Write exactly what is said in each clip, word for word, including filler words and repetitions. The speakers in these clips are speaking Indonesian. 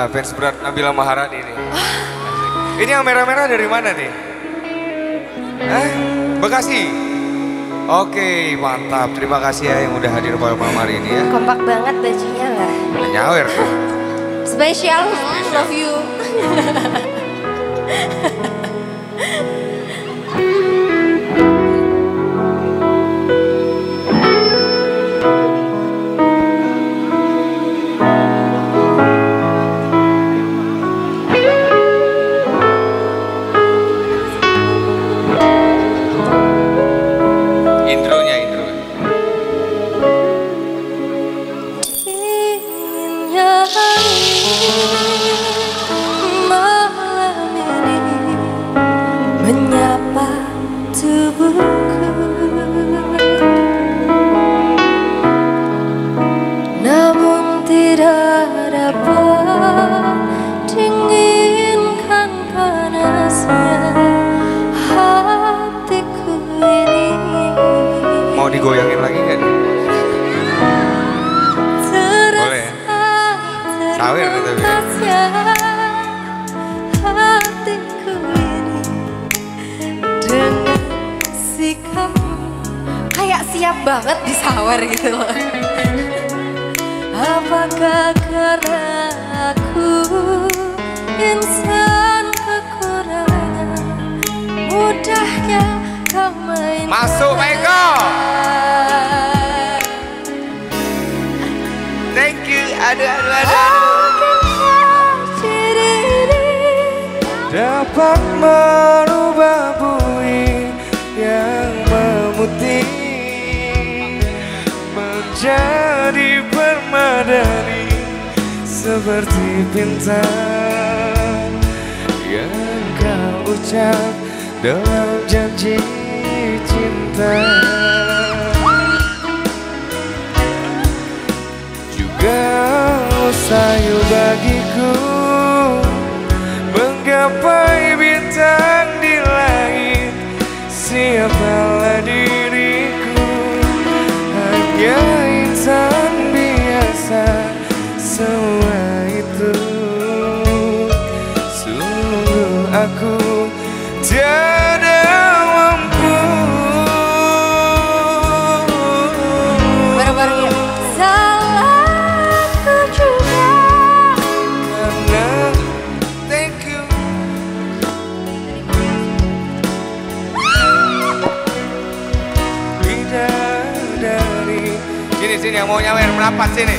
Wah, fans berat Nabila Maharani ini. Ini yang merah-merah dari mana nih? Eh, Bekasi. Oke, mantap. Terima kasih ya yang udah hadir pada malam hari ini ya. Kompak banget bajunya lah. Nyawer. Spesial, love you. Digoyangin lagi kan? Boleh ya? Sawer gitu ya? Hatiku ini dengan sikap kayak siap banget di sawer gitu loh. Apakah karena aku insan kekurangan, mudahnya kau main. Masuk Maiko! Thank you, aduh aduh aduh. Dapat merubah bui yang memutih menjadi permadani seperti bintang yang kau ucap dalam janji cinta. Juga sayur bagiku menggapai bintang di langit. Siapalah diriku, hanya insan biasa. Semua itu sungguh aku tiada mampu. Baru-barunya salahku juga karena thank you. Tidak dari sini sini yang mau nyawer merapat sini.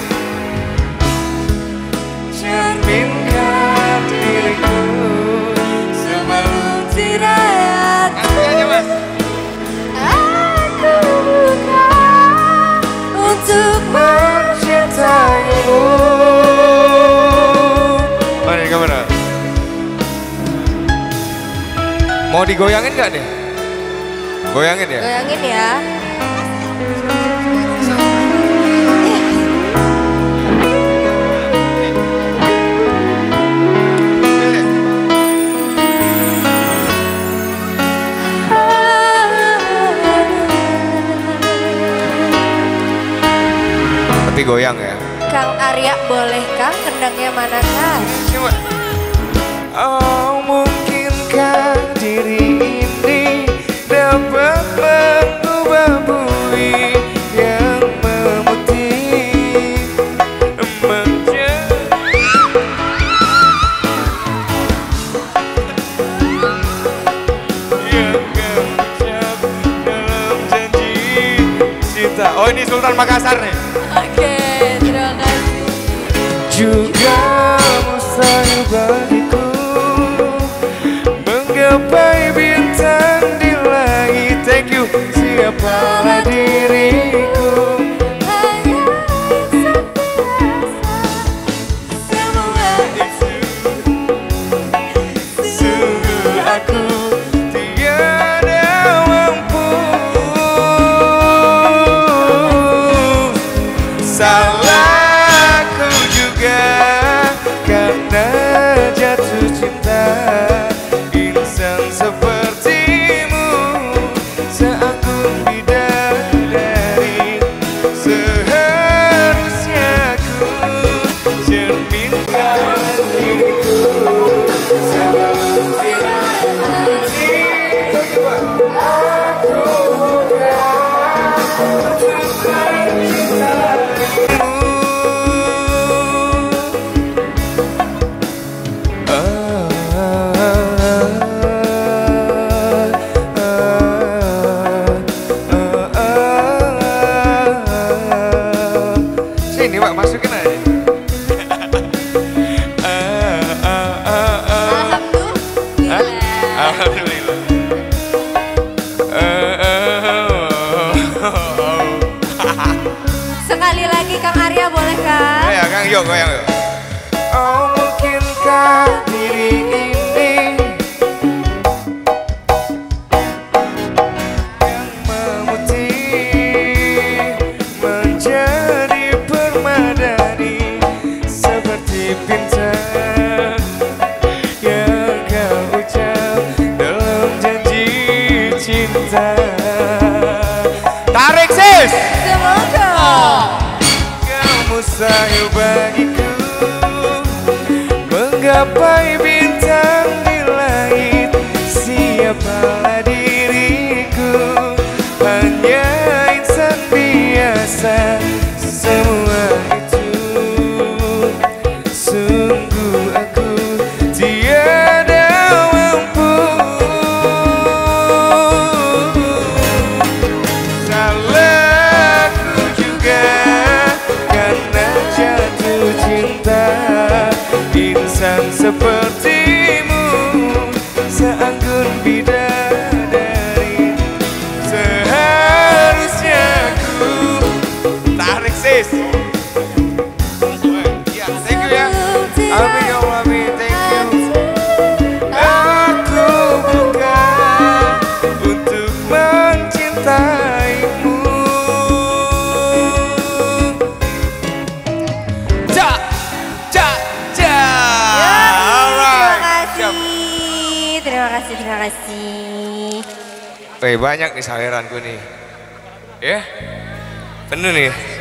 Cerminkan diriku sebelum tidak aja, mas. Aku bukan untuk mencintaimu. Mari kamera. Mau digoyangin gak nih? Goyangin ya? Goyangin ya. Goyang ya. Kang Arya boleh Kang, kendangnya mana Kang? Cuma. Oh, mungkinkah diri ini dapat mengubah bumi yang memutih menjadi yang kau ucap dalam janji cinta. Oh, ini Sultan Makassar nih. Juga mustahil bagiku menggapai bintang di langit. Thank you. Siapalah diriku, hanya insan biasa. Semua itu sungguh aku tiada mampu. Salah insan sepertimu seagung di dada. lagi Kang Arya, boleh Kang? Iya Kang, yuk goyang yuk. Oh mungkinkah diri ini yang memutih menjadi permadani seperti bintang yang kau ucap dalam janji cinta. Tarik sis! Semoga kamu sayang bagiku, menggapai bintang di langit. Siapalah diriku, hanya insan biasa. Semua itu sungguh aku tiada mampu sepertimu, seanggun bidadari. Seharusnya ku tarik sis. Ya, thank you ya. Amin ya Allah, thank you. Aku bukan untuk mencintaimu. Ja, ja, ja. Terima kasih, terima kasih. Wih, banyak nih saweranku nih. Ya, penuh nih.